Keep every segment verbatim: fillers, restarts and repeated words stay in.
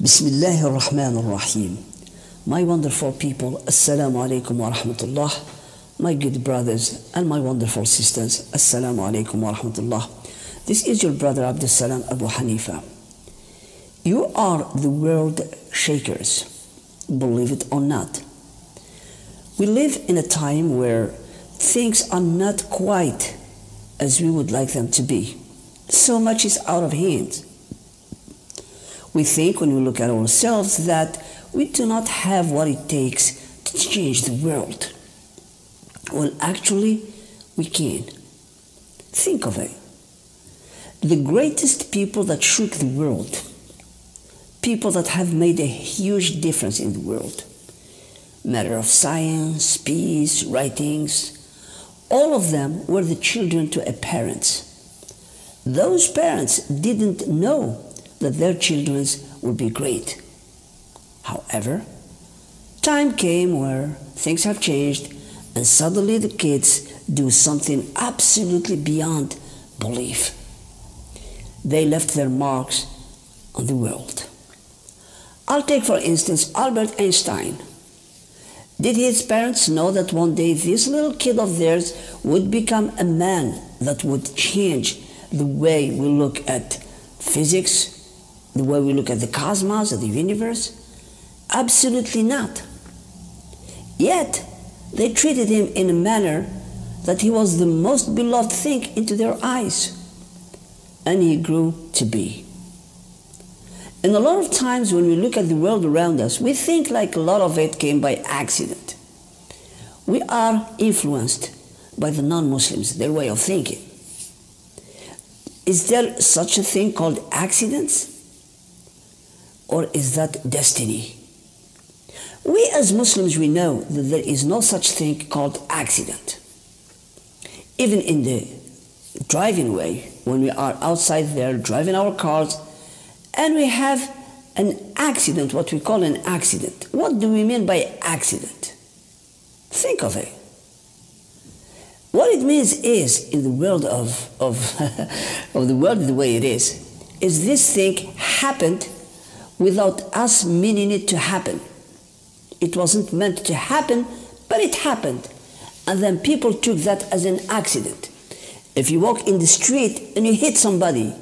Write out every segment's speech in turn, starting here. Bismillahir Rahmanir Rahim. My wonderful people, Assalamu alaikum wa rahmatullah. My good brothers and my wonderful sisters, Assalamu alaikum wa rahmatullah. This is your brother Abdus Salam Abu Hanifa. You are the world shakers, believe it or not. We live in a time where things are not quite as we would like them to be. So much is out of hand. We think when we look at ourselves that we do not have what it takes to change the world. Well, actually, we can. Think of it. The greatest people that shook the world, people that have made a huge difference in the world, matter of science, peace, writings, all of them were the children to a parents. Those parents didn't know that their children would be great. However, time came where things have changed and suddenly the kids do something absolutely beyond belief. They left their marks on the world. I'll take for instance Albert Einstein. Did his parents know that one day this little kid of theirs would become a man that would change the way we look at physics, the way we look at the cosmos, at the universe? Absolutely not. Yet, they treated him in a manner that he was the most beloved thing into their eyes. And he grew to be. And a lot of times when we look at the world around us, we think like a lot of it came by accident. We are influenced by the non-Muslims, their way of thinking. Is there such a thing called accidents? Or is that destiny? We as Muslims, we know that there is no such thing called accident. Even in the driving way, when we are outside there driving our cars, and we have an accident, what we call an accident. What do we mean by accident? Think of it. What it means is, in the world of, of, of the world the way it is, is this thing happened without us meaning it to happen. It wasn't meant to happen, but it happened. And then people took that as an accident. If you walk in the street and you hit somebody,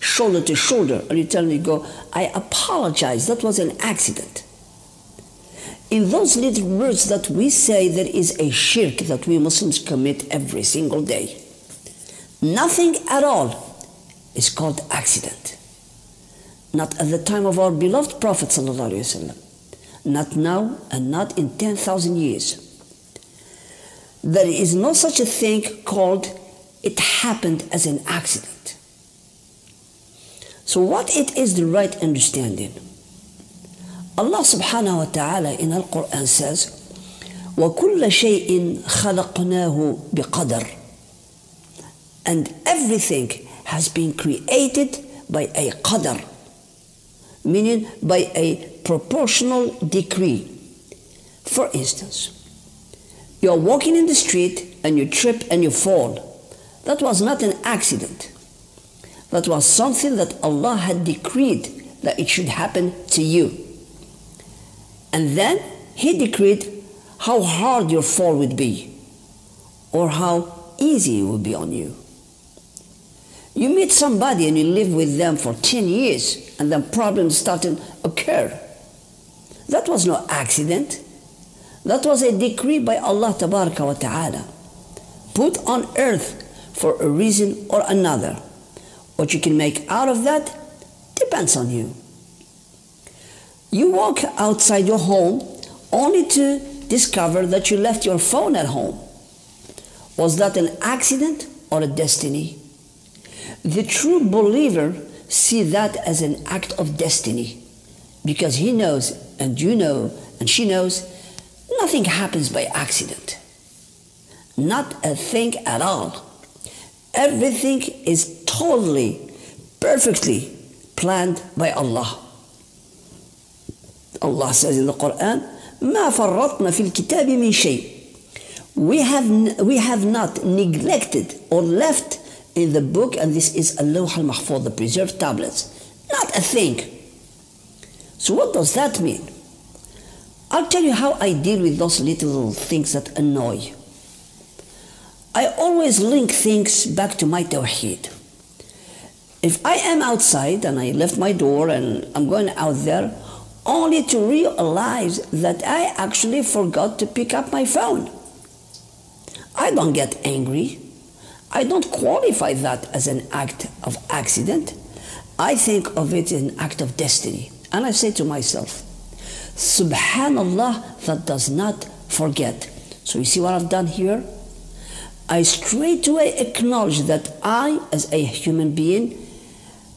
shoulder to shoulder, and you tell me, go, I apologize, that was an accident. In those little words that we say, there is a shirk that we Muslims commit every single day. Nothing at all is called accident. Not at the time of our beloved Prophet Sallallahu Alaihi Wasallam. Not now and not in ten thousand years. There is no such a thing called it happened as an accident. So what it is the right understanding? Allah subhanahu wa ta'ala in Al-Quran says, وَكُلَّ شَيْءٍ خَلَقْنَاهُ بِقَدَرٍ. And everything has been created by a qadar, meaning by a proportional decree. For instance, you are walking in the street and you trip and you fall. That was not an accident. That was something that Allah had decreed that it should happen to you. And then He decreed how hard your fall would be or how easy it would be on you. You meet somebody and you live with them for ten years and then problems start to occur. That was no accident. That was a decree by Allah Tabaraka wa Ta'ala, put on earth for a reason or another. What you can make out of that depends on you. You walk outside your home only to discover that you left your phone at home. Was that an accident or a destiny? The true believer sees that as an act of destiny, because he knows, and you know, and she knows, nothing happens by accident. Not a thing at all. Everything is totally, perfectly planned by Allah. Allah says in the Quran, مَا فَرَّطْنَا فِي الْكِتَابِ مِنْ شَيْءٍ. We have, we have not neglected or left in the book, and this is Al-Lawh Al-Mahfuz, the preserved tablets, not a thing. So what does that mean? I'll tell you how I deal with those little things that annoy. I always link things back to my Tawhid. If I am outside and I left my door and I'm going out there, only to realize that I actually forgot to pick up my phone. I don't get angry. I don't qualify that as an act of accident. I think of it as an act of destiny. And I say to myself, Subhanallah, that does not forget. So you see what I've done here? I straightway acknowledge that I, as a human being,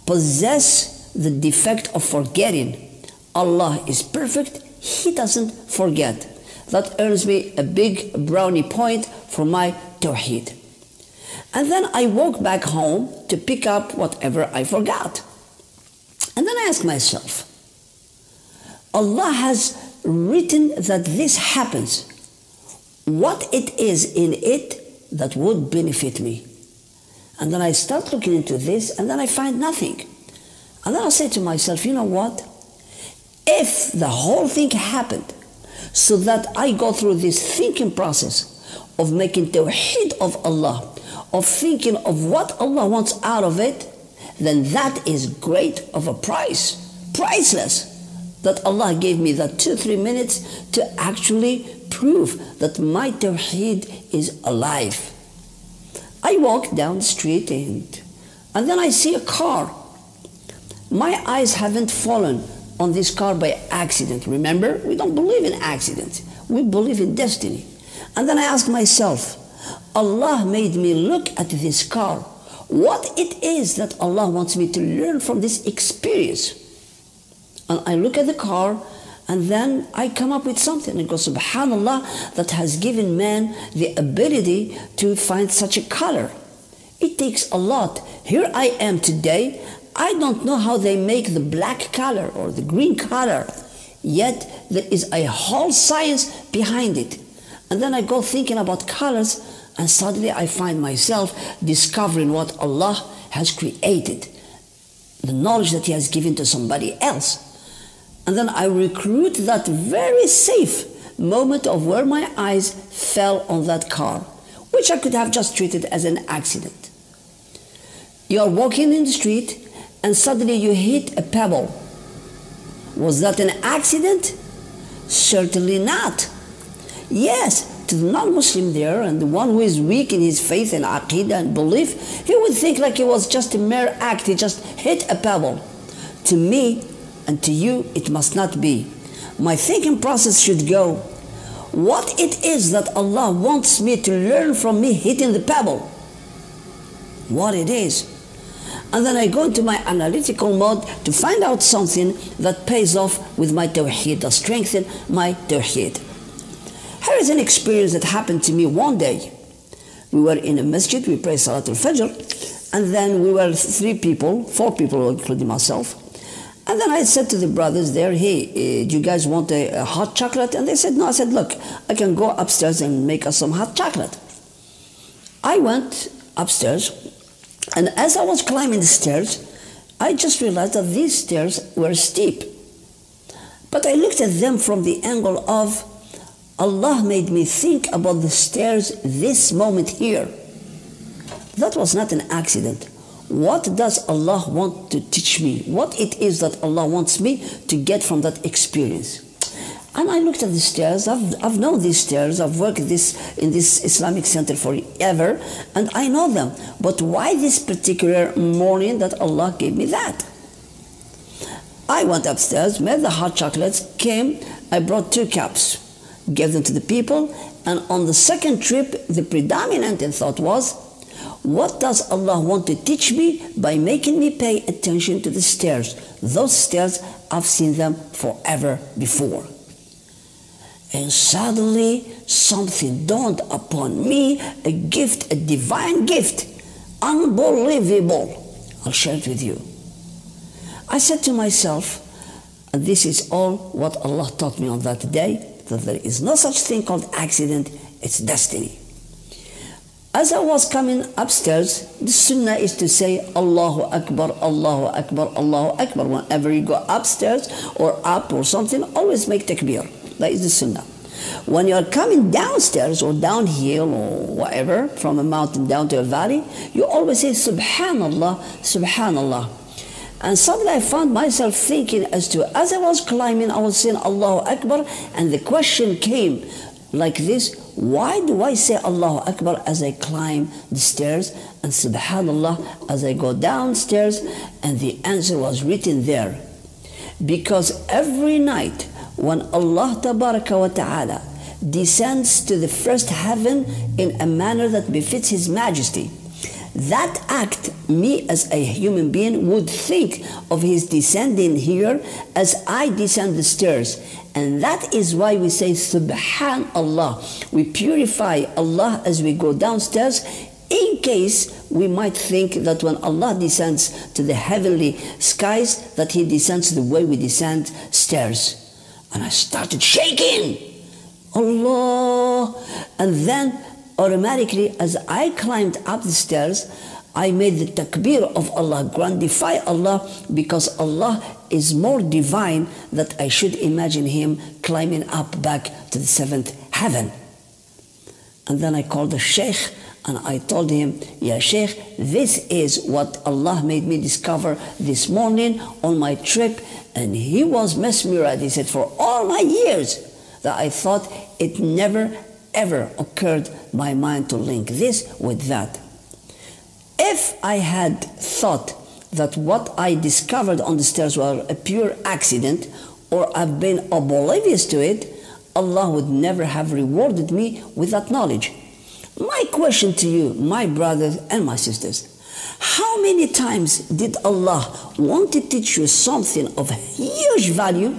possess the defect of forgetting. Allah is perfect, He doesn't forget. That earns me a big brownie point for my Tawhid. And then I walk back home to pick up whatever I forgot. And then I ask myself, Allah has written that this happens. What it is in it that would benefit me? And then I start looking into this, and then I find nothing. And then I say to myself, you know what? If the whole thing happened so that I go through this thinking process of making Tawheed of Allah, of thinking of what Allah wants out of it, then that is great of a price, priceless, that Allah gave me that two, three minutes to actually prove that my Tawheed is alive. I walk down the street and, and then I see a car. My eyes haven't fallen on this car by accident. Remember, we don't believe in accidents. We believe in destiny. And then I ask myself, Allah made me look at this car. What it is that Allah wants me to learn from this experience? And I look at the car, and then I come up with something and go, Subhanallah, that has given man the ability to find such a color. It takes a lot. Here I am today, I don't know how they make the black color or the green color, yet there is a whole science behind it. And then I go thinking about colors, and suddenly I find myself discovering what Allah has created, the knowledge that He has given to somebody else. And then I recruit that very safe moment of where my eyes fell on that car, which I could have just treated as an accident. You are walking in the street, and suddenly you hit a pebble. Was that an accident? Certainly not. Yes, to the non-Muslim there, and the one who is weak in his faith and Aqeedah and belief, he would think like it was just a mere act, he just hit a pebble. To me, and to you, it must not be. My thinking process should go, what it is that Allah wants me to learn from me hitting the pebble? What it is. And then I go into my analytical mode to find out something that pays off with my Tawheed, that strengthens my Tawheed. Here is an experience that happened to me one day. We were in a masjid, we prayed Salatul Fajr, and then we were three people, four people including myself. And then I said to the brothers there, hey, uh, do you guys want a, a hot chocolate? And they said, no. I said, look, I can go upstairs and make us some hot chocolate. I went upstairs, and as I was climbing the stairs, I just realized that these stairs were steep. But I looked at them from the angle of, Allah made me think about the stairs this moment here. That was not an accident. What does Allah want to teach me? What it is that Allah wants me to get from that experience? And I looked at the stairs, I've, I've known these stairs, I've worked this, in this Islamic center forever, and I know them. But why this particular morning that Allah gave me that? I went upstairs, made the hot chocolates, came, I brought two cups, gave them to the people, and on the second trip, the predominant thought was, what does Allah want to teach me by making me pay attention to the stairs? Those stairs, I've seen them forever before. And suddenly, something dawned upon me, a gift, a divine gift, unbelievable. I'll share it with you. I said to myself, and this is all what Allah taught me on that day, that there is no such thing called accident, it's destiny. As I was coming upstairs, the sunnah is to say, Allahu Akbar, Allahu Akbar, Allahu Akbar. Whenever you go upstairs or up or something, always make takbir. That is the sunnah. When you are coming downstairs or downhill or whatever, from a mountain down to a valley, you always say, Subhanallah, Subhanallah. And suddenly I found myself thinking as to, as I was climbing, I was saying, Allahu Akbar, and the question came like this, why do I say Allahu Akbar as I climb the stairs and Subhanallah as I go downstairs? And the answer was written there. Because every night when Allah Tabaraka wa Ta'ala descends to the first heaven in a manner that befits His Majesty, that act, me as a human being would think of His descending here as I descend the stairs. And that is why we say Subhanallah. We purify Allah as we go downstairs, in case we might think that when Allah descends to the heavenly skies, that He descends the way we descend stairs. And I started shaking, Allah. And then automatically, as I climbed up the stairs, I made the takbir of Allah, grandify Allah, because Allah is more divine than I should imagine Him climbing up back to the seventh heaven. And then I called the Sheikh and I told him, Ya Sheikh, this is what Allah made me discover this morning on my trip. And he was mesmerized. He said, for all my years that I thought it never ever occurred my mind to link this with that. If I had thought that what I discovered on the stairs was a pure accident, or I've been oblivious to it, Allah would never have rewarded me with that knowledge. My question to you, my brothers and my sisters, how many times did Allah want to teach you something of huge value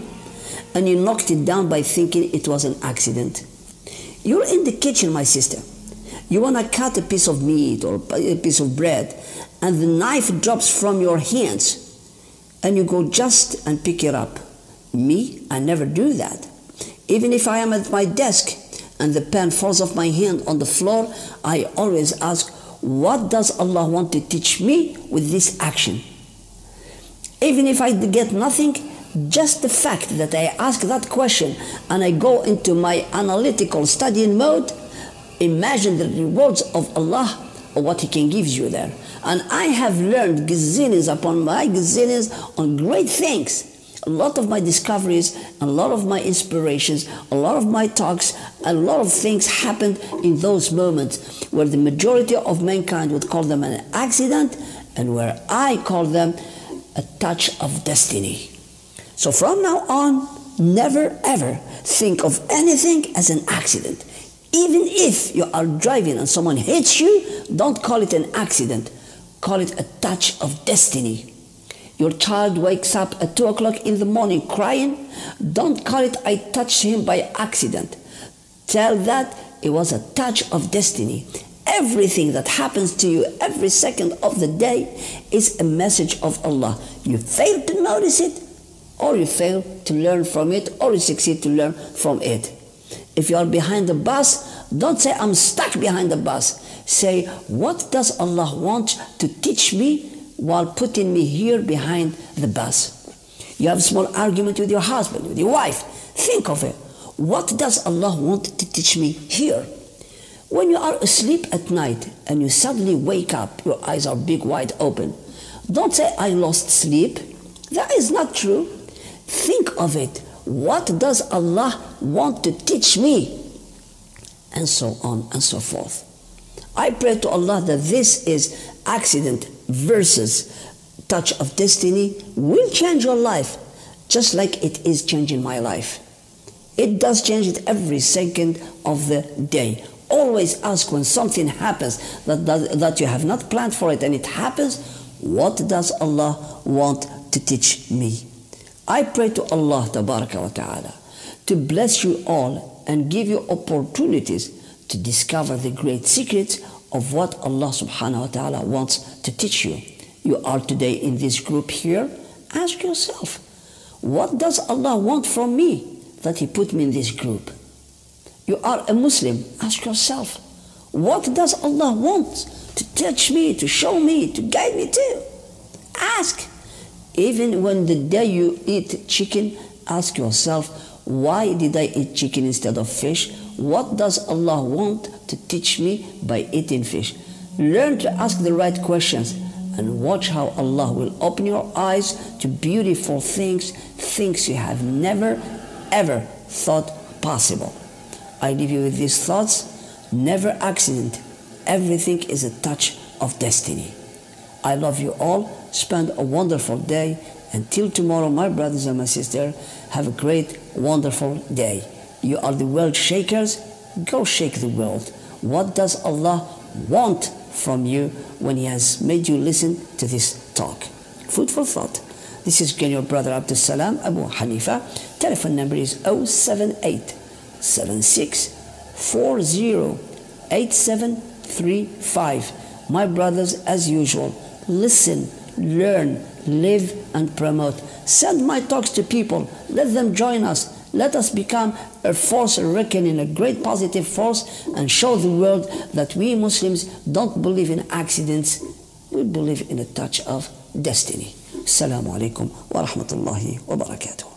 and you knocked it down by thinking it was an accident? You're in the kitchen, my sister. You want to cut a piece of meat or a piece of bread, and the knife drops from your hands, and you go just and pick it up. Me, I never do that. Even if I am at my desk and the pen falls off my hand on the floor, I always ask, what does Allah want to teach me with this action? Even if I get nothing, just the fact that I ask that question and I go into my analytical studying mode, imagine the rewards of Allah or what He can give you there. And I have learned gazillions upon my gazillions on great things. A lot of my discoveries, a lot of my inspirations, a lot of my talks, a lot of things happened in those moments where the majority of mankind would call them an accident and where I call them a touch of destiny. So from now on, never ever think of anything as an accident. Even if you are driving and someone hits you, don't call it an accident. Call it a touch of destiny. Your child wakes up at two o'clock in the morning crying. Don't call it, I touched him by accident. Tell that it was a touch of destiny. Everything that happens to you every second of the day is a message of Allah. You fail to notice it, or you fail to learn from it, or you succeed to learn from it. If you are behind the bus, don't say, I'm stuck behind the bus. Say, what does Allah want to teach me while putting me here behind the bus? You have a small argument with your husband, with your wife. Think of it. What does Allah want to teach me here? When you are asleep at night and you suddenly wake up, your eyes are big, wide open. Don't say, I lost sleep. That is not true. Think of it. What does Allah want to teach me? And so on and so forth. I pray to Allah that this is accident versus touch of destiny will change your life, just like it is changing my life. It does change it every second of the day. Always ask when something happens that, that, that you have not planned for it and it happens, what does Allah want to teach me? I pray to Allah Tabaraka wa Ta'ala to bless you all and give you opportunities to discover the great secrets of what Allah Subhanahu wa Ta'ala wants to teach you. You are today in this group here. Ask yourself, what does Allah want from me that He put me in this group? You are a Muslim. Ask yourself, What does Allah want? To touch me, to show me, to guide me to? Ask. Even when the day you eat chicken, ask yourself, why did I eat chicken instead of fish? What does Allah want to teach me by eating fish? Learn to ask the right questions and watch how Allah will open your eyes to beautiful things, things you have never, ever thought possible. I leave you with these thoughts. Never accident. Everything is a touch of destiny. I love you all. Spend a wonderful day. Until tomorrow, my brothers and my sisters, have a great, wonderful day. You are the world shakers. Go shake the world. What does Allah want from you when He has made you listen to this talk? Food for thought. This is again your brother Abdus Salam Abu Hanifa. Telephone number is zero seven eight, seven six four zero, eight seven three five. My brothers, as usual, listen, learn, live and promote. Send my talks to people. Let them join us. Let us become a force, a reckoning, a great positive force, and show the world that we Muslims don't believe in accidents. We believe in a touch of destiny. Assalamu alaikum wa rahmatullahi wa barakatuh.